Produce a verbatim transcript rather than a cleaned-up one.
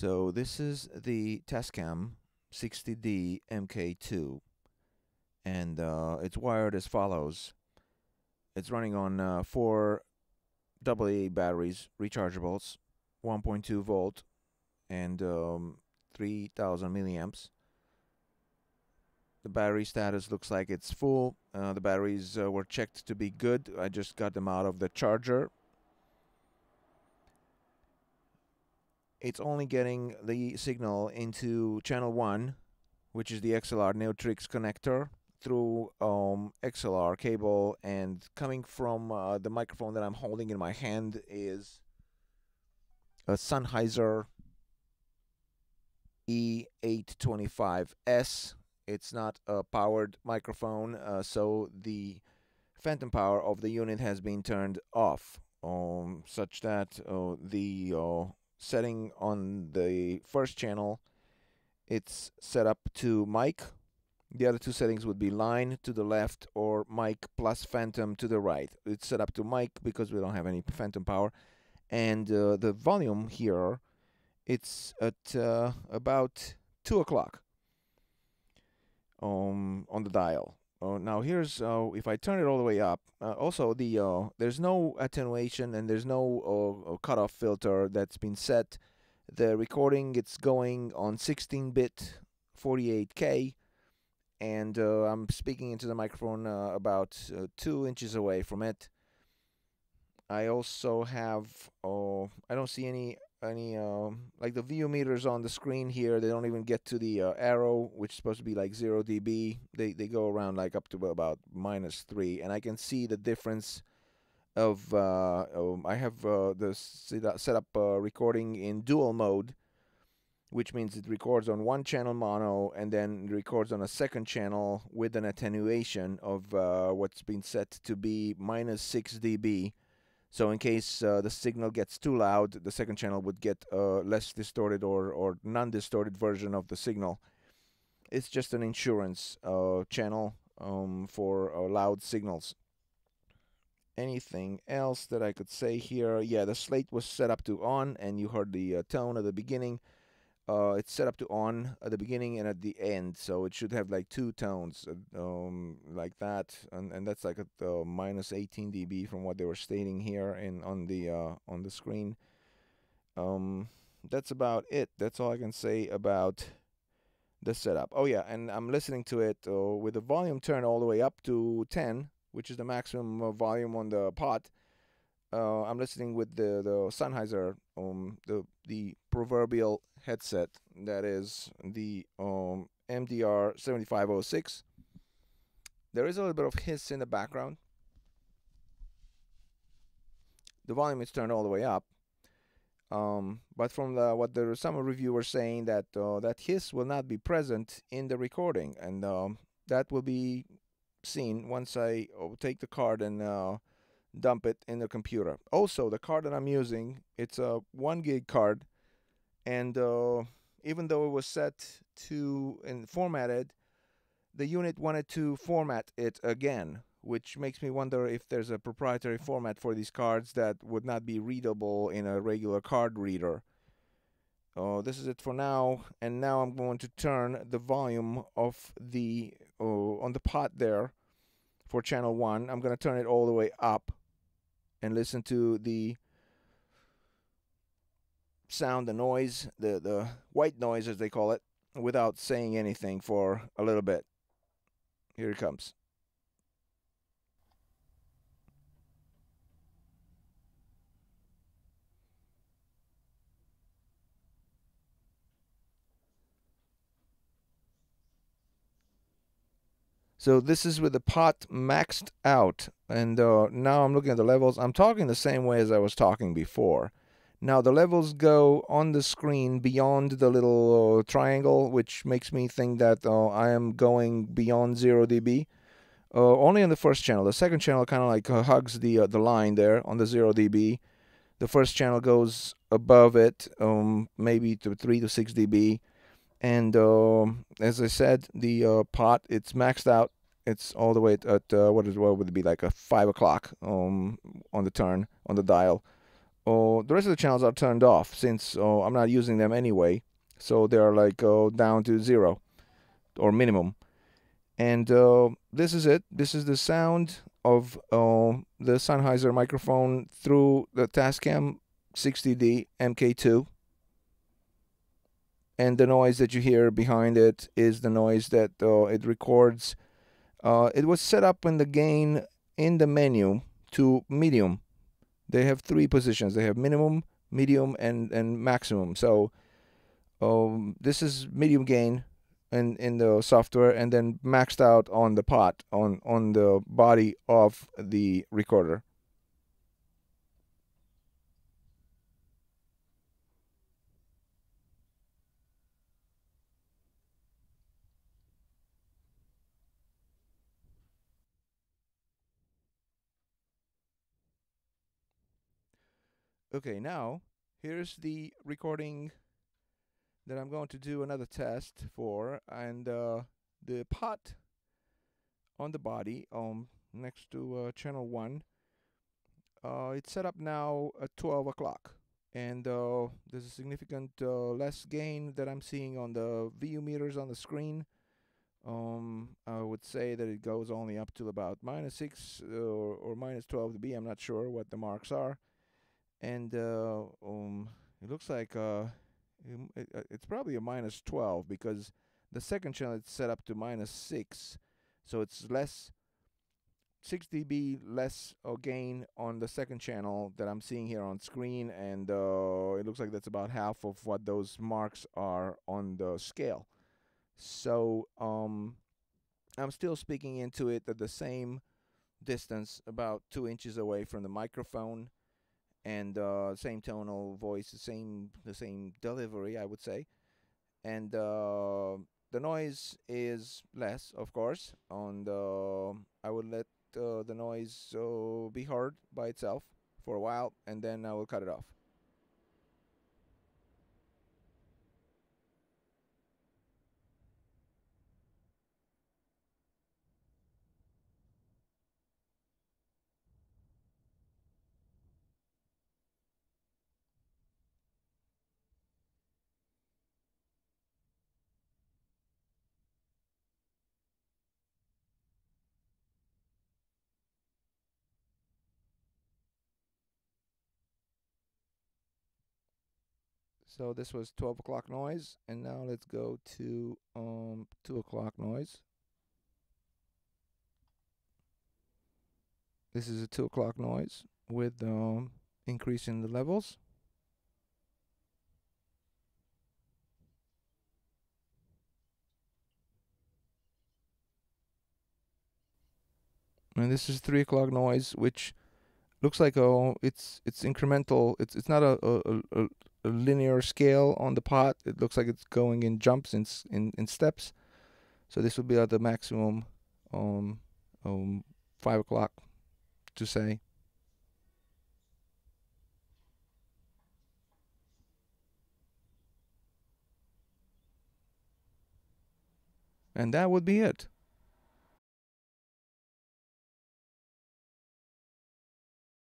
So this is the Tascam sixty D M K two, and uh, it's wired as follows. It's running on uh, four double A batteries, rechargeables, one point two volt, and um, three thousand milliamps. The battery status looks like it's full. Uh, the batteries uh, were checked to be good. I just got them out of the charger. It's only getting the signal into channel one, which is the X L R Neutrik connector, through um, X L R cable, and coming from uh, the microphone that I'm holding in my hand is a Sennheiser E eight twenty-five S. It's not a powered microphone, uh, so the phantom power of the unit has been turned off, um, such that uh, the uh, setting on the first channel, it's set up to mic. The other two settings would be line to the left or mic plus phantom to the right. It's set up to mic because we don't have any phantom power. And uh, the volume here, it's at uh, about two o'clock um, on the dial. Uh, now here's, uh, if I turn it all the way up, uh, also the uh, there's no attenuation and there's no uh, cutoff filter that's been set. The recording, it's going on sixteen bit forty-eight K. And uh, I'm speaking into the microphone uh, about uh, two inches away from it. I also have, oh, I don't see any, any uh, like the view meters on the screen here. They don't even get to the uh, arrow, which is supposed to be like zero D B. They, they go around like up to about minus three. And I can see the difference of, uh, um, I have uh, the set up uh, recording in dual mode, which means it records on one channel mono and then records on a second channel with an attenuation of uh, what's been set to be minus six D B. So in case uh, the signal gets too loud, the second channel would get a less distorted or, or non-distorted version of the signal. It's just an insurance uh, channel um, for uh, loud signals. Anything else that I could say here? Yeah, the slate was set up to on, and you heard the uh, tone at the beginning. Uh, it's set up to on at the beginning and at the end, so it should have like two tones um, like that, and, and that's like a uh, minus eighteen D B from what they were stating here and on the uh, on the screen. Um, that's about it. That's all I can say about the setup. Oh yeah, and I'm listening to it uh, with the volume turned all the way up to ten, which is the maximum uh, volume on the pot. Uh, I'm listening with the the Sennheiser, um, the the proverbial headset that is the um, M D R seventy-five oh six. There is a little bit of hiss in the background. The volume is turned all the way up, um, but from the, what the some reviewers saying that uh, that hiss will not be present in the recording, and um, that will be seen once I oh, take the card and. Uh, dump it in the computer. Also, the card that I'm using, it's a one gig card, and uh, even though it was set to and formatted, the unit wanted to format it again, which makes me wonder if there's a proprietary format for these cards that would not be readable in a regular card reader. Uh, this is it for now, and now I'm going to turn the volume of the uh, on the pot there for channel one. I'm going to turn it all the way up and listen to the sound, the noise, the, the white noise as they call it, without saying anything for a little bit. Here it comes. So this is with the pot maxed out, and uh, now I'm looking at the levels. I'm talking the same way as I was talking before. Now the levels go on the screen beyond the little uh, triangle, which makes me think that uh, I am going beyond zero D B. Uh, only on the first channel. The second channel kind of like uh, hugs the, uh, the line there on the zero D B. The first channel goes above it, um, maybe to three to six D B. And uh, as I said, the uh, pot, it's maxed out. It's all the way at uh, what is what would it be like a five o'clock um, on the turn on the dial oh, the rest of the channels are turned off since oh, I'm not using them anyway. So they are like oh, down to zero or minimum. And uh, this is it. This is the sound of uh, the Sennheiser microphone through the Tascam sixty D M K two. And the noise that you hear behind it is the noise that uh, it records. Uh, it was set up in the gain in the menu to medium. They have three positions. They have minimum, medium, and, and maximum. So um, this is medium gain in in the software, and then maxed out on the pot on on the body of the recorder. Okay, now here's the recording that I'm going to do another test for, and uh, the pot on the body um, next to uh, channel one. Uh, it's set up now at twelve o'clock, and uh, there's a significant uh, less gain that I'm seeing on the V U meters on the screen. Um, I would say that it goes only up to about minus six uh, or, or minus twelve dB. I'm not sure what the marks are, and uh, um, it looks like uh, It, it's probably a minus twelve, because the second channel is set up to minus six, so it's less six dB less gain on the second channel that I'm seeing here on screen, and uh, it looks like that's about half of what those marks are on the scale. So um, I'm still speaking into it at the same distance, about two inches away from the microphone. And uh, same tonal voice, the same the same delivery, I would say, and uh, the noise is less, of course. On the I would let uh, the noise uh, be heard by itself for a while, and then I will cut it off. So this was twelve o'clock noise, and now let's go to um, two o'clock noise. This is a two o'clock noise with um, increase in the levels. And this is three o'clock noise, which looks like oh, it's it's incremental. It's it's not a, a, a, a linear scale on the pot. It looks like it's going in jumps in in, in steps. So this would be at the maximum, um, um, five o'clock, to say. And that would be it.